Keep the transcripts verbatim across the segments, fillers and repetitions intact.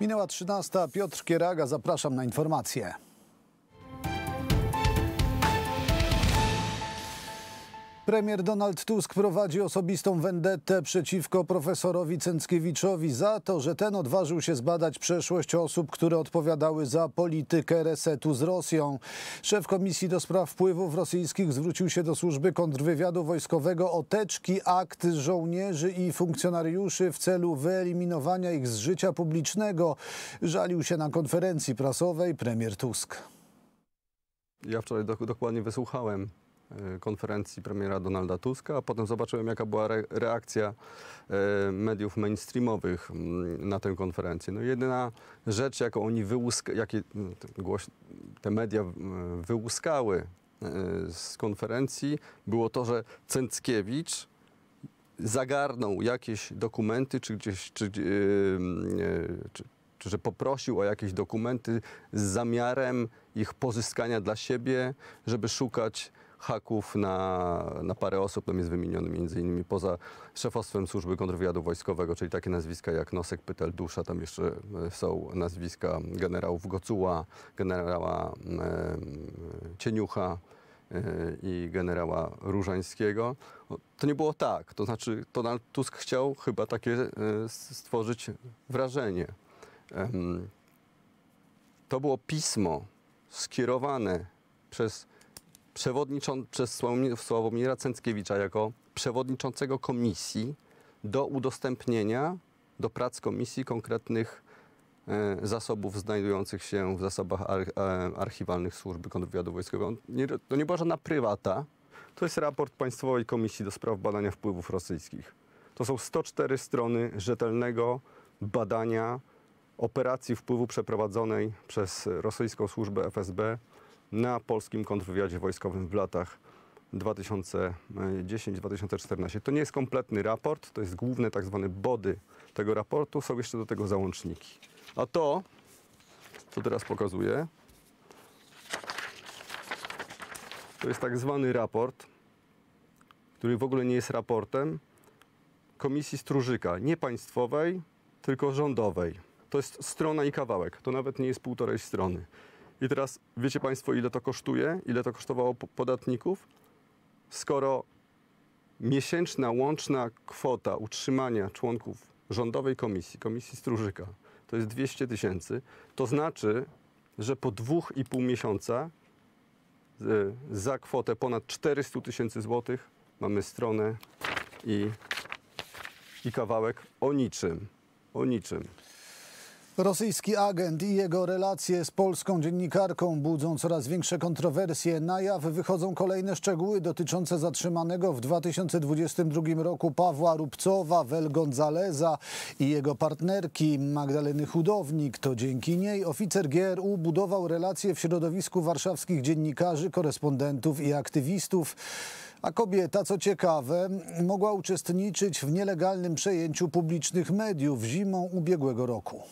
Minęła trzynasta. Piotr Kieraga, zapraszam na informacje. Premier Donald Tusk prowadzi osobistą wendettę przeciwko profesorowi Cenckiewiczowi za to, że ten odważył się zbadać przeszłość osób, które odpowiadały za politykę resetu z Rosją. Szef Komisji do Spraw Wpływów Rosyjskich zwrócił się do służby kontrwywiadu wojskowego o teczki akt żołnierzy i funkcjonariuszy w celu wyeliminowania ich z życia publicznego. Żalił się na konferencji prasowej premier Tusk. Ja wczoraj do, dokładnie wysłuchałem konferencji premiera Donalda Tuska, a potem zobaczyłem, jaka była re reakcja e, mediów mainstreamowych m, na tę konferencję. No jedyna rzecz, jaką oni wyłuska, jakie te, te media wyłuskały e, z konferencji, było to, że Cenckiewicz zagarnął jakieś dokumenty, czy gdzieś, czy, e, czy, czy że poprosił o jakieś dokumenty z zamiarem ich pozyskania dla siebie, żeby szukać haków na, na parę osób. Tam jest wymieniony między innymi poza szefostwem służby kontrwywiadu wojskowego, czyli takie nazwiska jak Nosek, Pytel, Dusza, tam jeszcze są nazwiska generałów Gocuła, generała e, Cieniucha e, i generała Różańskiego. To nie było tak, to znaczy Donald Tusk chciał chyba takie e, stworzyć wrażenie. E, to było pismo skierowane przez przez Sławomira Cenckiewicza jako przewodniczącego komisji do udostępnienia do prac komisji konkretnych e, zasobów znajdujących się w zasobach ar, e, archiwalnych służby kontrwywiadu wojskowego. Nie, to nie była żadna prywata. To jest raport Państwowej Komisji do Spraw Badania Wpływów Rosyjskich. To są sto cztery strony rzetelnego badania operacji wpływu przeprowadzonej przez rosyjską służbę F S B na polskim kontrwywiadzie wojskowym w latach dwa tysiące dziesiątym do dwa tysiące czternastego. To nie jest kompletny raport, to jest główne tak zwane body tego raportu, są jeszcze do tego załączniki. A to, co teraz pokazuję, to jest tak zwany raport, który w ogóle nie jest raportem Komisji Strużyka, nie państwowej, tylko rządowej. To jest strona i kawałek, to nawet nie jest półtorej strony. I teraz wiecie Państwo, ile to kosztuje, ile to kosztowało podatników, skoro miesięczna łączna kwota utrzymania członków rządowej komisji, komisji Strużyka, to jest dwieście tysięcy, to znaczy, że po dwóch i pół miesiąca za kwotę ponad czterysta tysięcy złotych mamy stronę i, i kawałek o niczym, o niczym. Rosyjski agent i jego relacje z polską dziennikarką budzą coraz większe kontrowersje. Na jaw wychodzą kolejne szczegóły dotyczące zatrzymanego w dwa tysiące dwudziestym drugim roku Pawła Rubcowa, Vel Gonzaleza i jego partnerki Magdaleny Chodownik. To dzięki niej oficer G R U budował relacje w środowisku warszawskich dziennikarzy, korespondentów i aktywistów. A kobieta, co ciekawe, mogła uczestniczyć w nielegalnym przejęciu publicznych mediów zimą ubiegłego roku.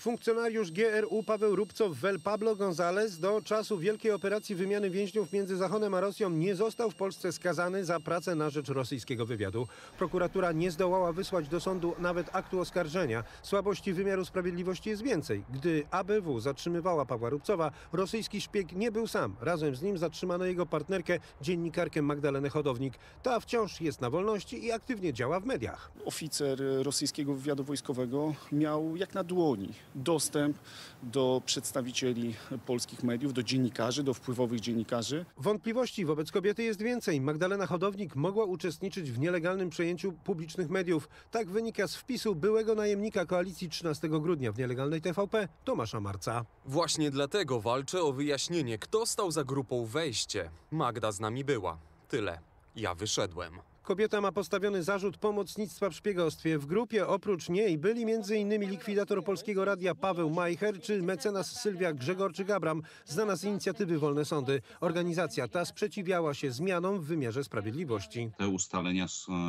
Funkcjonariusz G R U Paweł Rubcow, Vel Pablo Gonzalez do czasu wielkiej operacji wymiany więźniów między Zachodem a Rosją nie został w Polsce skazany za pracę na rzecz rosyjskiego wywiadu. Prokuratura nie zdołała wysłać do sądu nawet aktu oskarżenia. Słabości wymiaru sprawiedliwości jest więcej. Gdy A B W zatrzymywała Pawła Rubcowa, rosyjski szpieg nie był sam. Razem z nim zatrzymano jego partnerkę, dziennikarkę Magdalenę Chodownik. Ta wciąż jest na wolności i aktywnie działa w mediach. Oficer rosyjskiego wywiadu wojskowego miał jak na dłoni dostęp do przedstawicieli polskich mediów, do dziennikarzy, do wpływowych dziennikarzy. Wątpliwości wobec kobiety jest więcej. Magdalena Chodownik mogła uczestniczyć w nielegalnym przejęciu publicznych mediów. Tak wynika z wpisu byłego najemnika koalicji trzynastego grudnia w nielegalnej T V P Tomasza Marca. Właśnie dlatego walczę o wyjaśnienie, kto stał za grupą Wejście. Magda z nami była. Tyle. Ja wyszedłem. Kobieta ma postawiony zarzut pomocnictwa w szpiegostwie. W grupie oprócz niej byli między innymi likwidator Polskiego Radia Paweł Majcher czy mecenas Sylwia Grzegorczyk-Abram, znana z inicjatywy Wolne Sądy. Organizacja ta sprzeciwiała się zmianom w wymiarze sprawiedliwości. Te ustalenia,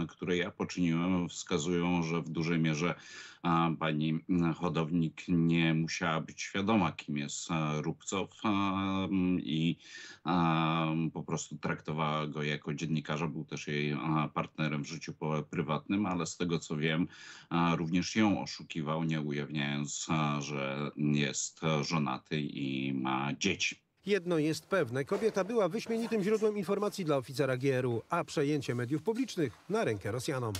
które ja poczyniłem, wskazują, że w dużej mierze pani Chodownik nie musiała być świadoma, kim jest Rubcow i po prostu traktowała go jako dziennikarza. Był też jej partnerem w życiu prywatnym, ale z tego co wiem, również ją oszukiwał, nie ujawniając, że jest żonaty i ma dzieci. Jedno jest pewne, kobieta była wyśmienitym źródłem informacji dla oficera G R U, a przejęcie mediów publicznych na rękę Rosjanom.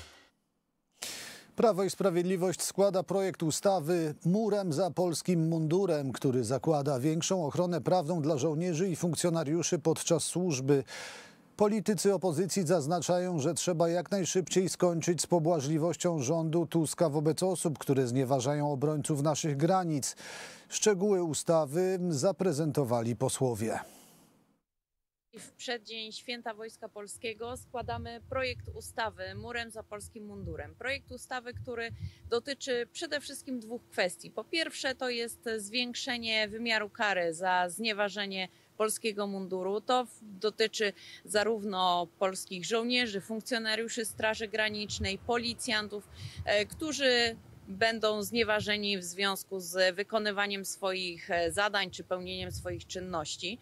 Prawo i Sprawiedliwość składa projekt ustawy Murem za polskim mundurem, który zakłada większą ochronę prawną dla żołnierzy i funkcjonariuszy podczas służby. Politycy opozycji zaznaczają, że trzeba jak najszybciej skończyć z pobłażliwością rządu Tuska wobec osób, które znieważają obrońców naszych granic. Szczegóły ustawy zaprezentowali posłowie. W przeddzień Święta Wojska Polskiego składamy projekt ustawy Murem za polskim mundurem. Projekt ustawy, który dotyczy przede wszystkim dwóch kwestii. Po pierwsze, to jest zwiększenie wymiaru kary za znieważenie polskiego munduru. To dotyczy zarówno polskich żołnierzy, funkcjonariuszy Straży Granicznej, policjantów, którzy będą znieważeni w związku z wykonywaniem swoich zadań czy pełnieniem swoich czynności.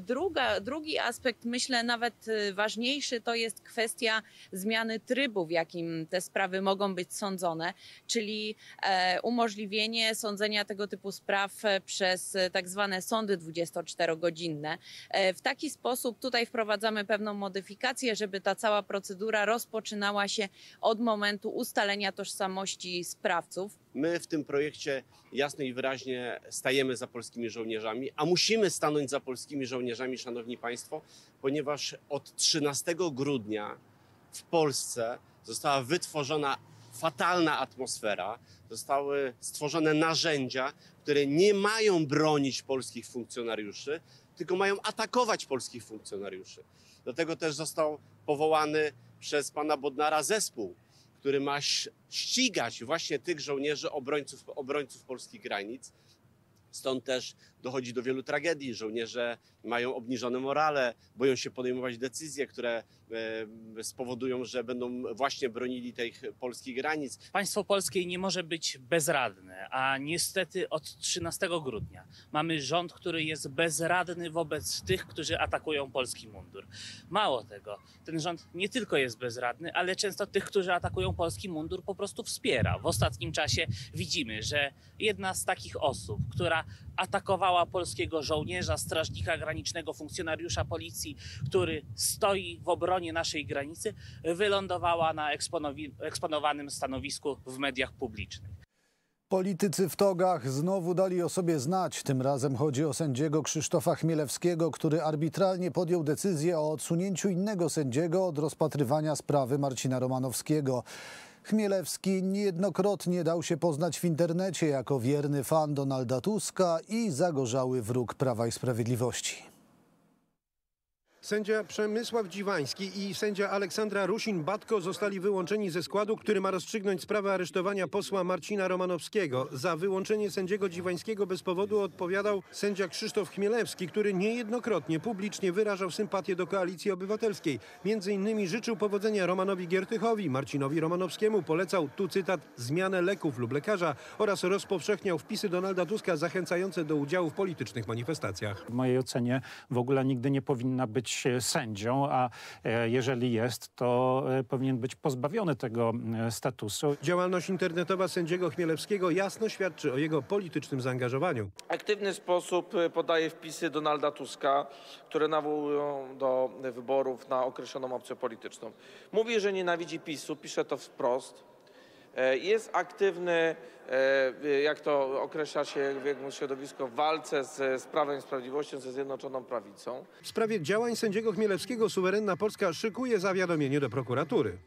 Druga, drugi aspekt, myślę nawet ważniejszy, to jest kwestia zmiany trybu, w jakim te sprawy mogą być sądzone, czyli umożliwienie sądzenia tego typu spraw przez tak zwane sądy dwudziestoczterogodzinne. W taki sposób tutaj wprowadzamy pewną modyfikację, żeby ta cała procedura rozpoczynała się od momentu ustalenia tożsamości sprawy. My w tym projekcie jasno i wyraźnie stajemy za polskimi żołnierzami, a musimy stanąć za polskimi żołnierzami, szanowni państwo, ponieważ od trzynastego grudnia w Polsce została wytworzona fatalna atmosfera, zostały stworzone narzędzia, które nie mają bronić polskich funkcjonariuszy, tylko mają atakować polskich funkcjonariuszy. Do tego też został powołany przez pana Bodnara zespół, który ma ścigać właśnie tych żołnierzy, obrońców, obrońców polskich granic. Stąd też dochodzi do wielu tragedii. Żołnierze mają obniżone morale, boją się podejmować decyzje, które spowodują, że będą właśnie bronili tych polskich granic. Państwo polskie nie może być bezradne, a niestety od trzynastego grudnia mamy rząd, który jest bezradny wobec tych, którzy atakują polski mundur. Mało tego, ten rząd nie tylko jest bezradny, ale często tych, którzy atakują polski mundur, po prostu wspiera. W ostatnim czasie widzimy, że jedna z takich osób, która atakowała polskiego żołnierza, strażnika granicznego, funkcjonariusza policji, który stoi w obronie naszej granicy, wylądowała na eksponowanym stanowisku w mediach publicznych. Politycy w togach znowu dali o sobie znać. Tym razem chodzi o sędziego Krzysztofa Chmielewskiego, który arbitralnie podjął decyzję o odsunięciu innego sędziego od rozpatrywania sprawy Marcina Romanowskiego. Chmielewski niejednokrotnie dał się poznać w internecie jako wierny fan Donalda Tuska i zagorzały wróg Prawa i Sprawiedliwości. Sędzia Przemysław Dziwański i sędzia Aleksandra Rusin-Batko zostali wyłączeni ze składu, który ma rozstrzygnąć sprawę aresztowania posła Marcina Romanowskiego. Za wyłączenie sędziego Dziwańskiego bez powodu odpowiadał sędzia Krzysztof Chmielewski, który niejednokrotnie publicznie wyrażał sympatię do Koalicji Obywatelskiej. Między innymi życzył powodzenia Romanowi Giertychowi, Marcinowi Romanowskiemu, polecał, tu cytat, zmianę leków lub lekarza oraz rozpowszechniał wpisy Donalda Tuska zachęcające do udziału w politycznych manifestacjach. W mojej ocenie w ogóle nigdy nie powinna być sędzią, a jeżeli jest, to powinien być pozbawiony tego statusu. Działalność internetowa sędziego Chmielewskiego jasno świadczy o jego politycznym zaangażowaniu. Aktywny sposób podaje wpisy Donalda Tuska, które nawołują do wyborów na określoną opcję polityczną. Mówi, że nienawidzi PiSu, pisze to wprost. Jest aktywny, jak to określa się w jakimś środowisku, w walce z, z Prawem i Sprawiedliwością, ze Zjednoczoną Prawicą. W sprawie działań sędziego Chmielewskiego suwerenna Polska szykuje zawiadomienie do prokuratury.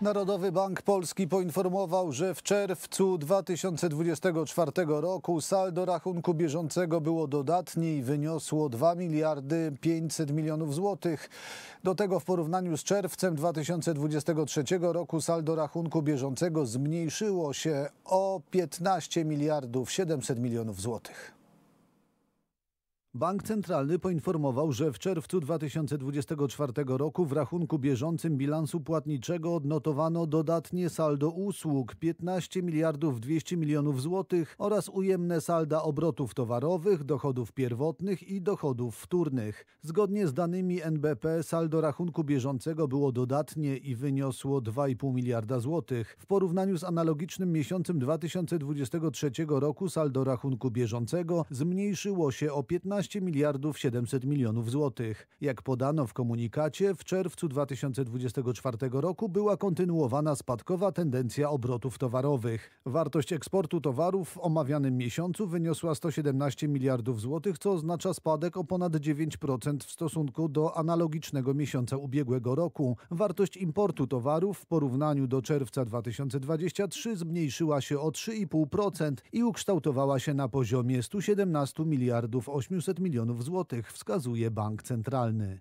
Narodowy Bank Polski poinformował, że w czerwcu dwa tysiące dwudziestego czwartego roku saldo rachunku bieżącego było dodatnie i wyniosło dwa miliardy pięćset milionów złotych. Do tego w porównaniu z czerwcem dwa tysiące dwudziestego trzeciego roku saldo rachunku bieżącego zmniejszyło się o piętnaście miliardów siedemset milionów złotych. Bank Centralny poinformował, że w czerwcu dwa tysiące dwudziestego czwartego roku w rachunku bieżącym bilansu płatniczego odnotowano dodatnie saldo usług piętnaście miliardów dwieście milionów złotych oraz ujemne salda obrotów towarowych, dochodów pierwotnych i dochodów wtórnych. Zgodnie z danymi N B P saldo rachunku bieżącego było dodatnie i wyniosło dwa i pół miliarda złotych. W porównaniu z analogicznym miesiącem dwa tysiące dwudziestego trzeciego roku saldo rachunku bieżącego zmniejszyło się o piętnaście miliardów siedemset milionów złotych. Jak podano w komunikacie, w czerwcu dwa tysiące dwudziestego czwartego roku była kontynuowana spadkowa tendencja obrotów towarowych. Wartość eksportu towarów w omawianym miesiącu wyniosła sto siedemnaście miliardów złotych, co oznacza spadek o ponad dziewięć procent w stosunku do analogicznego miesiąca ubiegłego roku. Wartość importu towarów w porównaniu do czerwca dwa tysiące dwudziestego trzeciego zmniejszyła się o trzy i pół procent i ukształtowała się na poziomie stu siedemnastu miliardów ośmiuset milionów złotych, wskazuje Bank Centralny.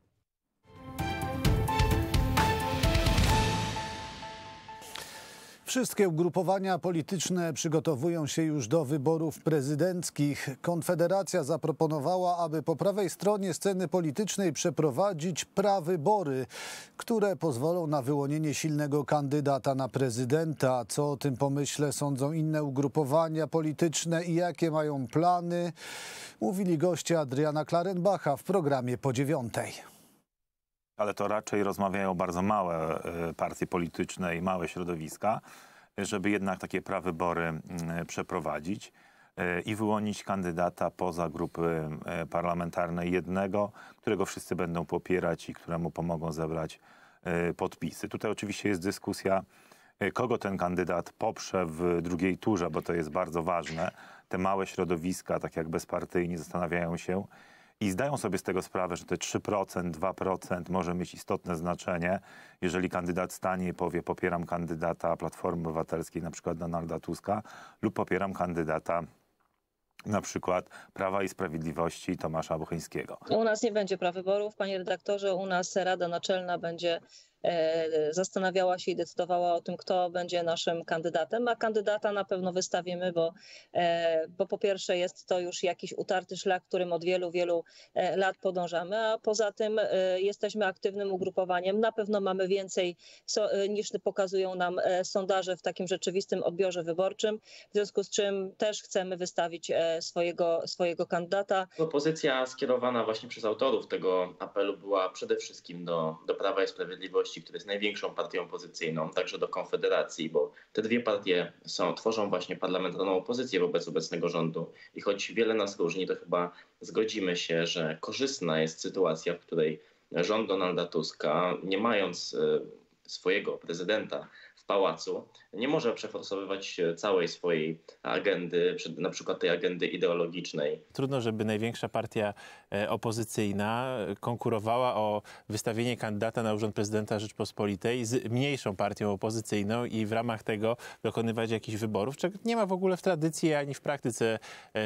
Wszystkie ugrupowania polityczne przygotowują się już do wyborów prezydenckich. Konfederacja zaproponowała, aby po prawej stronie sceny politycznej przeprowadzić prawybory, które pozwolą na wyłonienie silnego kandydata na prezydenta. Co o tym pomyśle sądzą inne ugrupowania polityczne i jakie mają plany, mówili goście Adriana Klarenbacha w programie po dziewiątej. Ale to raczej rozmawiają bardzo małe partie polityczne i małe środowiska, żeby jednak takie prawybory przeprowadzić i wyłonić kandydata poza grupy parlamentarnej jednego, którego wszyscy będą popierać i któremu pomogą zebrać podpisy. Tutaj oczywiście jest dyskusja, kogo ten kandydat poprze w drugiej turze, bo to jest bardzo ważne. Te małe środowiska, tak jak bezpartyjni, zastanawiają się, i zdają sobie z tego sprawę, że te trzy procent, dwa procent może mieć istotne znaczenie, jeżeli kandydat stanie i powie: popieram kandydata Platformy Obywatelskiej, na przykład Donalda Tuska, lub popieram kandydata na przykład Prawa i Sprawiedliwości Tomasza Bocheńskiego. U nas nie będzie prawyborów, panie redaktorze, u nas Rada Naczelna będzie zastanawiała się i decydowała o tym, kto będzie naszym kandydatem, a kandydata na pewno wystawimy, bo, bo po pierwsze jest to już jakiś utarty szlak, którym od wielu, wielu lat podążamy, a poza tym jesteśmy aktywnym ugrupowaniem. Na pewno mamy więcej niż pokazują nam sondaże w takim rzeczywistym odbiorze wyborczym, w związku z czym też chcemy wystawić swojego, swojego kandydata. Propozycja skierowana właśnie przez autorów tego apelu była przede wszystkim do, do Prawa i Sprawiedliwości, która jest największą partią opozycyjną, także do Konfederacji, bo te dwie partie są, tworzą właśnie parlamentarną opozycję wobec obecnego rządu i choć wiele nas różni, to chyba zgodzimy się, że korzystna jest sytuacja, w której rząd Donalda Tuska, nie mając swojego prezydenta w pałacu, nie może przeforsowywać całej swojej agendy, na przykład tej agendy ideologicznej. Trudno, żeby największa partia opozycyjna konkurowała o wystawienie kandydata na urząd prezydenta Rzeczpospolitej z mniejszą partią opozycyjną i w ramach tego dokonywać jakichś wyborów, czego nie ma w ogóle w tradycji ani w praktyce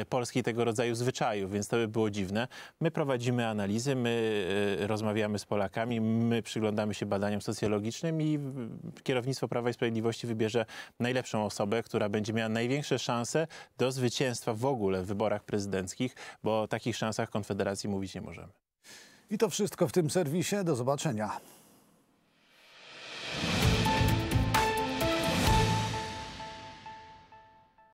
polskiej tego rodzaju zwyczajów, więc to by było dziwne. My prowadzimy analizy, my rozmawiamy z Polakami, my przyglądamy się badaniom socjologicznym i kierownictwo Prawa i Sprawiedliwości wybierze najlepszą osobę, która będzie miała największe szanse do zwycięstwa w ogóle w wyborach prezydenckich, bo o takich szansach Konfederacji mówić nie możemy. I to wszystko w tym serwisie. Do zobaczenia.